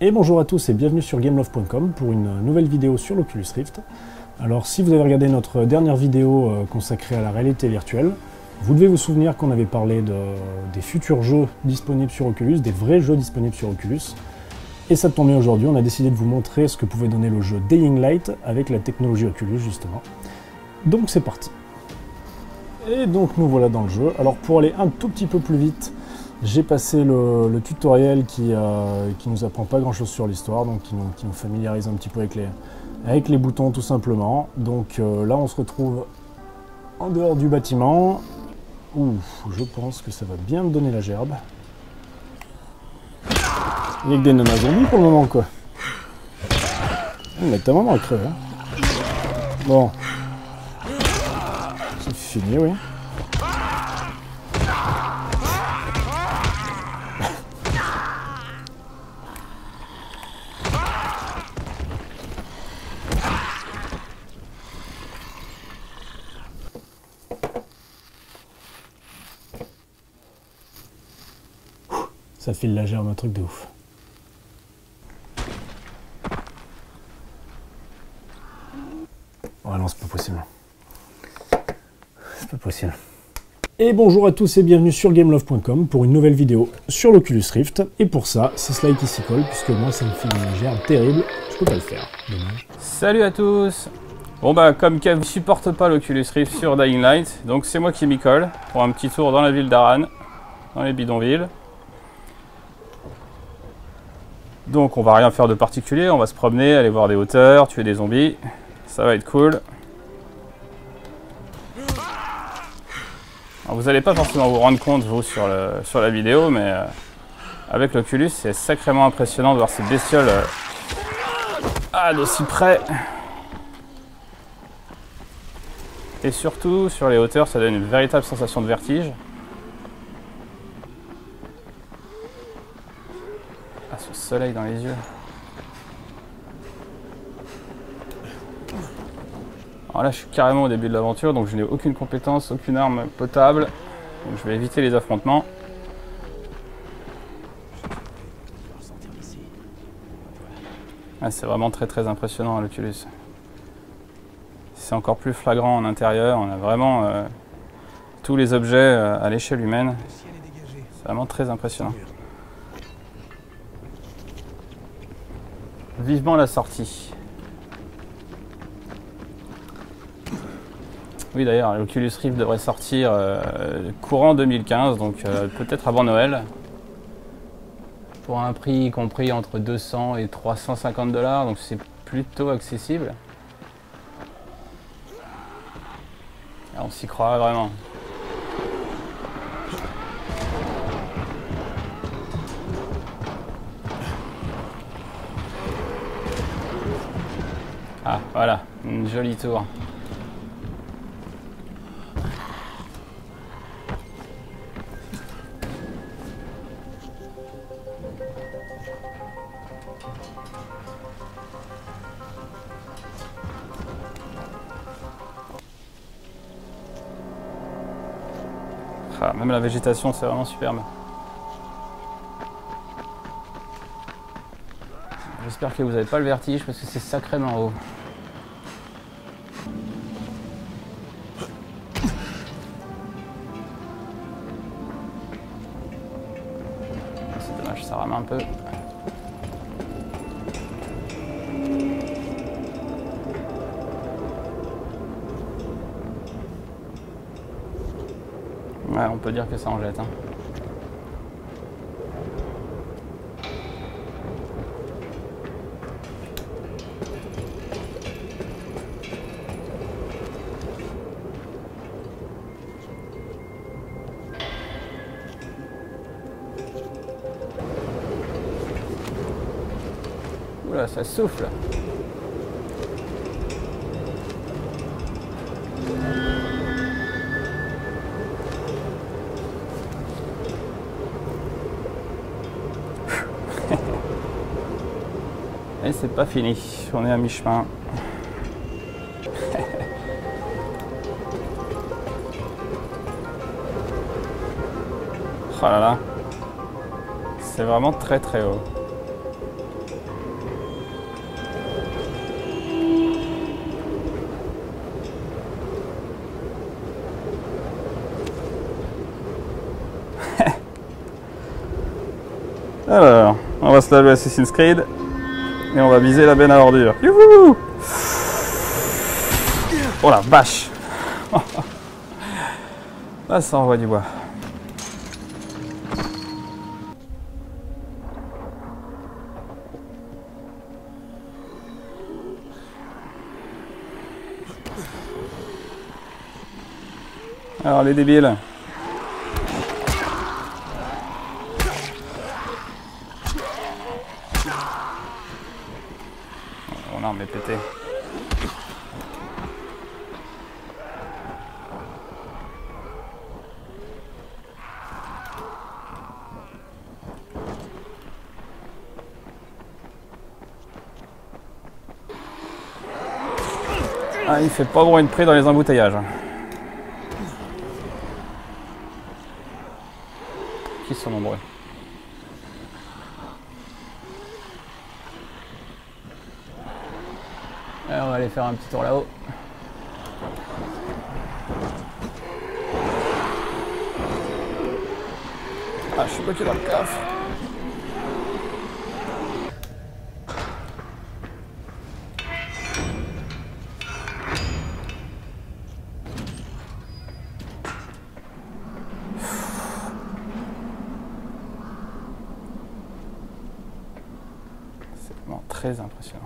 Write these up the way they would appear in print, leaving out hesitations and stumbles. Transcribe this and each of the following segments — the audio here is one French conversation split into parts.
Et bonjour à tous et bienvenue sur Gamelove.com pour une nouvelle vidéo sur l'Oculus Rift. Alors si vous avez regardé notre dernière vidéo consacrée à la réalité virtuelle, vous devez vous souvenir qu'on avait parlé des futurs jeux disponibles sur Oculus, des vrais jeux disponibles sur Oculus. Et ça tombe bien, aujourd'hui on a décidé de vous montrer ce que pouvait donner le jeu Dying Light avec la technologie Oculus justement. Donc c'est parti. Et donc nous voilà dans le jeu. Alors pour aller un tout petit peu plus vite, j'ai passé le tutoriel qui nous apprend pas grand chose sur l'histoire, donc qui nous familiarise un petit peu avec les boutons tout simplement. Donc là on se retrouve en dehors du bâtiment. Ouf, je pense que ça va bien me donner la gerbe. Il n'y a que des nanas zombies pour le moment quoi. Mais ta maman crève hein. Bon. C'est fini oui. Ça file la gerbe, un truc de ouf. Oh non, c'est pas possible. C'est pas possible. Et bonjour à tous et bienvenue sur Gamelove.com pour une nouvelle vidéo sur l'Oculus Rift. Et pour ça, c'est Sly qui s'y colle, puisque moi ça me file une gerbe terrible. Je peux pas le faire, dommage. Salut à tous. Bon bah, comme Kev ne supporte pas l'Oculus Rift sur Dying Light, donc c'est moi qui m'y colle pour un petit tour dans la ville d'Aran, dans les bidonvilles. Donc on va rien faire de particulier, on va se promener, aller voir des hauteurs, tuer des zombies, ça va être cool. Alors, vous n'allez pas forcément vous rendre compte vous sur la vidéo, mais avec l'Oculus c'est sacrément impressionnant de voir ces bestioles d'aussi près. Et surtout sur les hauteurs ça donne une véritable sensation de vertige. Ce soleil dans les yeux. Alors là je suis carrément au début de l'aventure, donc je n'ai aucune compétence, aucune arme potable, donc je vais éviter les affrontements. Ah, c'est vraiment très impressionnant l'Oculus. C'est encore plus flagrant en intérieur, on a vraiment tous les objets à l'échelle humaine. C'est vraiment très impressionnant. Vivement la sortie. Oui d'ailleurs, l'Oculus Rift devrait sortir courant 2015, donc peut-être avant Noël. Pour un prix compris entre 200 et 350 dollars, donc c'est plutôt accessible. Alors, on s'y croirait vraiment. Ah, voilà, une jolie tour. Ah, même la végétation, c'est vraiment superbe. J'espère que vous n'avez pas le vertige parce que c'est sacrément haut. Ça rame un peu. Ouais, on peut dire que ça en jette. Hein. Oula, ça souffle. Et c'est pas fini, on est à mi-chemin. Oh là là, c'est vraiment très haut. va se laver Assassin's Creed et on va viser la benne à ordures. Youhou! Oh la vache! Là ça envoie du bois. Alors les débiles. Mon arme est pétée. Ah, il fait pas bon une prix dans les embouteillages. Qui sont nombreux. Alors on va aller faire un petit tour là-haut. Ah, je suis bloqué dans le coffre. C'est vraiment très impressionnant.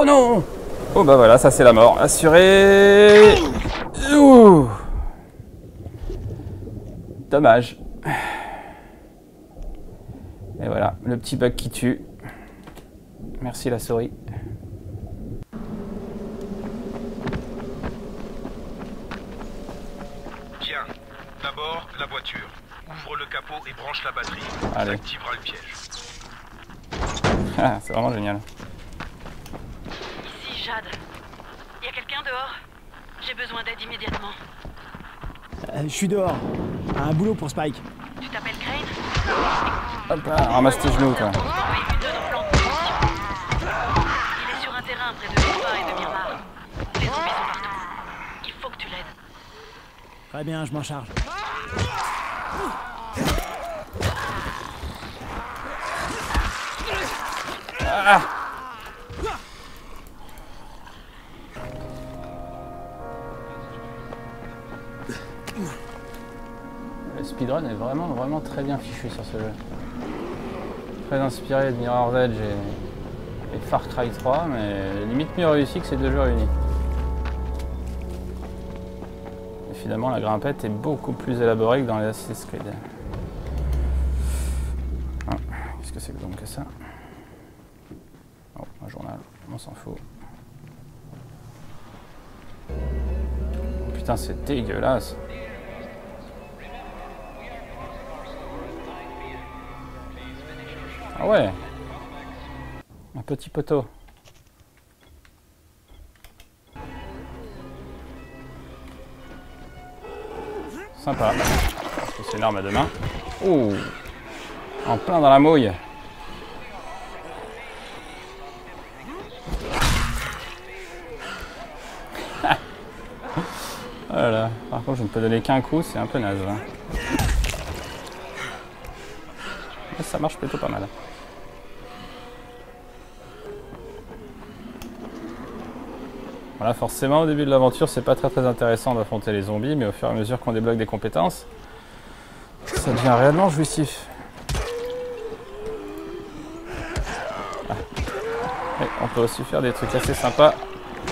Oh non! Oh bah voilà, ça c'est la mort. Assuré! Ouh. Dommage. Et voilà, le petit bug qui tue. Merci la souris. Bien. D'abord, la voiture. Ouvre le capot et branche la batterie. Allez. Ça activera le piège. Ah, c'est vraiment génial. Il y a quelqu'un dehors? J'ai besoin d'aide immédiatement. Je suis dehors. Un boulot pour Spike. Tu t'appelles Crane? Hop là, ramasse tes genoux toi. Il est sur un terrain près de Espoir et de Mirmar. Les zombies sont partout. Il faut que tu l'aides. Très bien, je m'en charge. Ah. Speedrun est vraiment très bien fichu sur ce jeu. Très inspiré de Mirror's Edge et Far Cry 3, mais limite mieux réussi que ces deux jeux réunis. Et finalement la grimpette est beaucoup plus élaborée que dans les Assassin's Creed. Ah, qu'est-ce que c'est que donc que ça? Oh, un journal, on s'en fout. Oh, putain c'est dégueulasse. Ah ouais, un petit poteau. Sympa. Parce que c'est une arme à deux mains. Ouh, en plein dans la mouille. Voilà. Par contre, je ne peux donner qu'un coup, c'est un peu naze. Hein. Mais ça marche plutôt pas mal. Voilà, forcément au début de l'aventure c'est pas très intéressant d'affronter les zombies, mais au fur et à mesure qu'on débloque des compétences, ça devient réellement jouissif. Ah. Et on peut aussi faire des trucs assez sympas,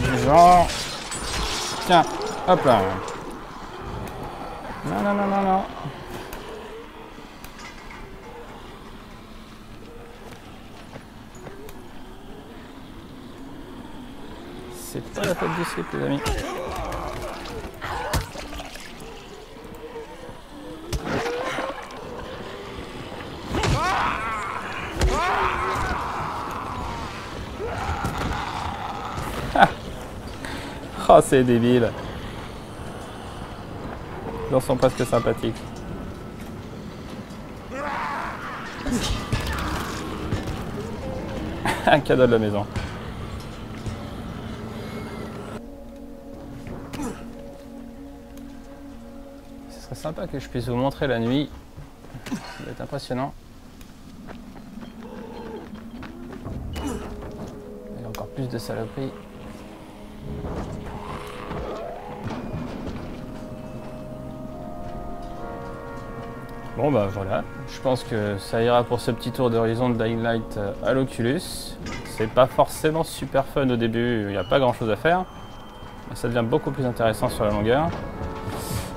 du genre... Tiens, hop là. Non, non, non, non, non. C'est pas la faute du slip, les amis. Ah. Oh, c'est débile. Ils en sont presque sympathiques. Un cadeau de la maison. Ce serait sympa que je puisse vous montrer la nuit. Ça va être impressionnant. Il y a encore plus de saloperies. Bon bah voilà, je pense que ça ira pour ce petit tour d'horizon de Dying Light à l'Oculus. C'est pas forcément super fun au début, il n'y a pas grand chose à faire. Mais ça devient beaucoup plus intéressant sur la longueur.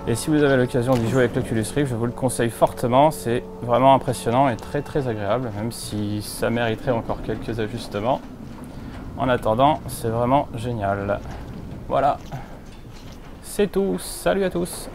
Et si vous avez l'occasion d'y jouer avec l'Oculus Rift, je vous le conseille fortement. C'est vraiment impressionnant et très très agréable, même si ça mériterait encore quelques ajustements. En attendant, c'est vraiment génial. Voilà, c'est tout, salut à tous!